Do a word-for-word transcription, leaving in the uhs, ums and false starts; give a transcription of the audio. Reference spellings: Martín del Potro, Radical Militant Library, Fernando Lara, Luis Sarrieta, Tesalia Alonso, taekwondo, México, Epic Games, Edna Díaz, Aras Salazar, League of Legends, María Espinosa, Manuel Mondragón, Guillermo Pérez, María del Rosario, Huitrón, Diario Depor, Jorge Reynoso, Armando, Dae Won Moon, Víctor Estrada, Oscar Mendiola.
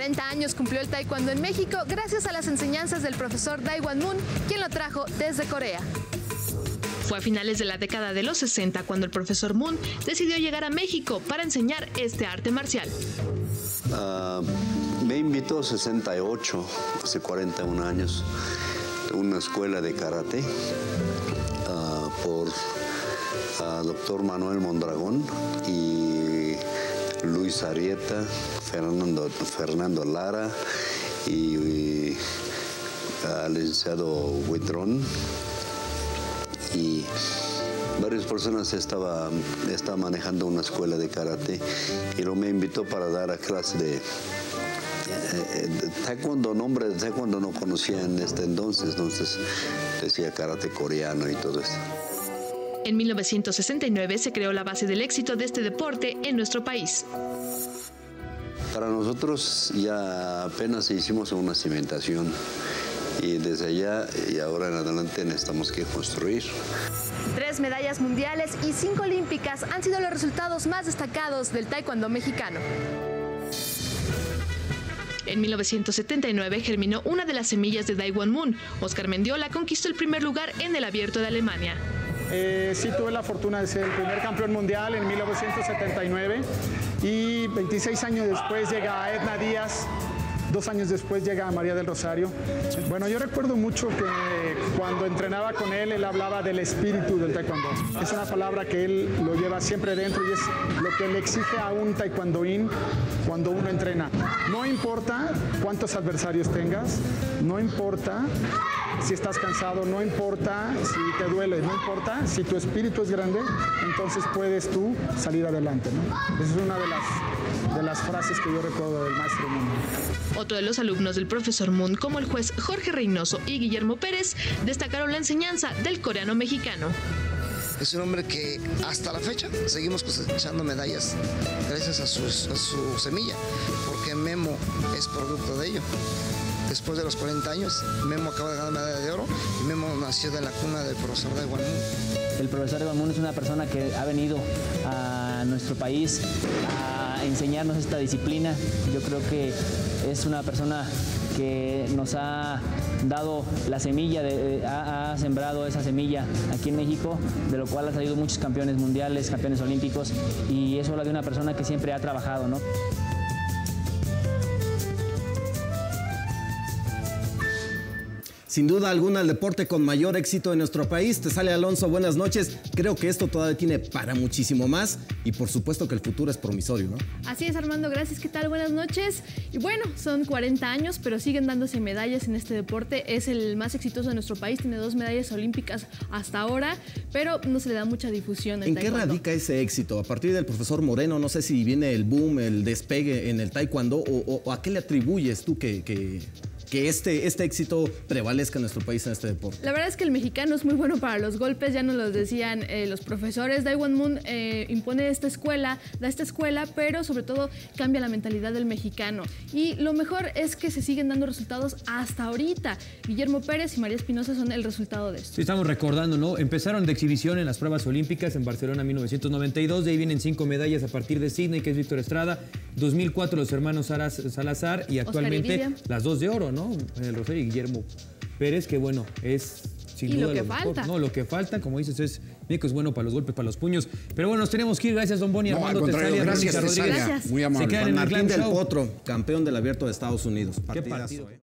cuarenta años cumplió el taekwondo en México gracias a las enseñanzas del profesor Dae Won Moon, quien lo trajo desde Corea. Fue a finales de la década de los sesenta cuando el profesor Moon decidió llegar a México para enseñar este arte marcial. Uh, me invitó a sesenta y ocho, hace cuarenta y un años, a una escuela de karate uh, por uh, doctor Manuel Mondragón y Luis Sarrieta, Fernando, Fernando Lara y, y uh, licenciado Huitrón. Y varias personas estaba, estaba manejando una escuela de karate y lo me invitó para dar a clase de, de, de taekwondo. Nombre de taekwondo no conocía en este entonces, entonces decía karate coreano y todo eso. En mil novecientos sesenta y nueve se creó la base del éxito de este deporte en nuestro país. Para nosotros ya apenas hicimos una cimentación. Y desde allá y ahora en adelante necesitamos que construir. Tres medallas mundiales y cinco olímpicas han sido los resultados más destacados del taekwondo mexicano. En mil novecientos setenta y nueve germinó una de las semillas de Dae Won Moon. Oscar Mendiola conquistó el primer lugar en el Abierto de Alemania. Eh, sí tuve la fortuna de ser el primer campeón mundial en mil novecientos setenta y nueve y veintiséis años después llega Edna Díaz. Dos años después llega María del Rosario. Bueno, yo recuerdo mucho que cuando entrenaba con él, él hablaba del espíritu del taekwondo. Es una palabra que él lo lleva siempre dentro y es lo que le exige a un taekwondoín cuando uno entrena. No importa cuántos adversarios tengas, no importa si estás cansado, no importa si te duele, no importa si tu espíritu es grande, entonces puedes tú salir adelante, ¿no? Esa es una de las, de las frases que yo recuerdo del maestro Moon. Otro de los alumnos del profesor Moon, como el juez Jorge Reynoso y Guillermo Pérez, destacaron la enseñanza del coreano mexicano. Es un hombre que hasta la fecha seguimos cosechando medallas gracias a, sus, a su semilla, porque Memo es producto de ello. Después de los cuarenta años, Memo acaba de ganar medalla de oro y Memo nació de la cuna del profesor Dae Won Moon. El profesor Dae Won Moon es una persona que ha venido a nuestro país a enseñarnos esta disciplina. Yo creo que es una persona que nos ha dado la semilla, de, ha, ha sembrado esa semilla aquí en México, de lo cual ha salido muchos campeones mundiales, campeones olímpicos, y eso habla de una persona que siempre ha trabajado, ¿no? Sin duda alguna, el deporte con mayor éxito en nuestro país. Tesalia Alonso, buenas noches. Creo que esto todavía tiene para muchísimo más y por supuesto que el futuro es promisorio, ¿no? Así es, Armando. Gracias. ¿Qué tal? Buenas noches. Y bueno, son cuarenta años, pero siguen dándose medallas en este deporte. Es el más exitoso de nuestro país. Tiene dos medallas olímpicas hasta ahora, pero no se le da mucha difusión. ¿En qué radica ese éxito? A partir del profesor Moreno, no sé si viene el boom, el despegue en el taekwondo o, o a qué le atribuyes tú que... que... que este, este éxito prevalezca en nuestro país en este deporte. La verdad es que el mexicano es muy bueno para los golpes, ya nos los decían eh, los profesores. Dae Won Moon eh, impone esta escuela, da esta escuela, pero sobre todo cambia la mentalidad del mexicano. Y lo mejor es que se siguen dando resultados hasta ahorita. Guillermo Pérez y María Espinosa son el resultado de esto. Sí, estamos recordando, ¿no? Empezaron de exhibición en las pruebas olímpicas en Barcelona mil novecientos noventa y dos, de ahí vienen cinco medallas a partir de Sydney, que es Víctor Estrada, dos mil cuatro los hermanos Aras Salazar y actualmente las dos de oro, ¿no? ¿no? El Rosario y Guillermo Pérez, que bueno, es sin duda lo que falta. No, lo que falta, como dices, es México es bueno para los golpes, para los puños. Pero bueno, nos tenemos que ir. Gracias, don Boni. No, Armando, Tesalia, gracias, Tesalia. Gracias. Muy amable. Martín del Potro, campeón del Abierto de Estados Unidos. Partidazo. ¿Qué partido, eh?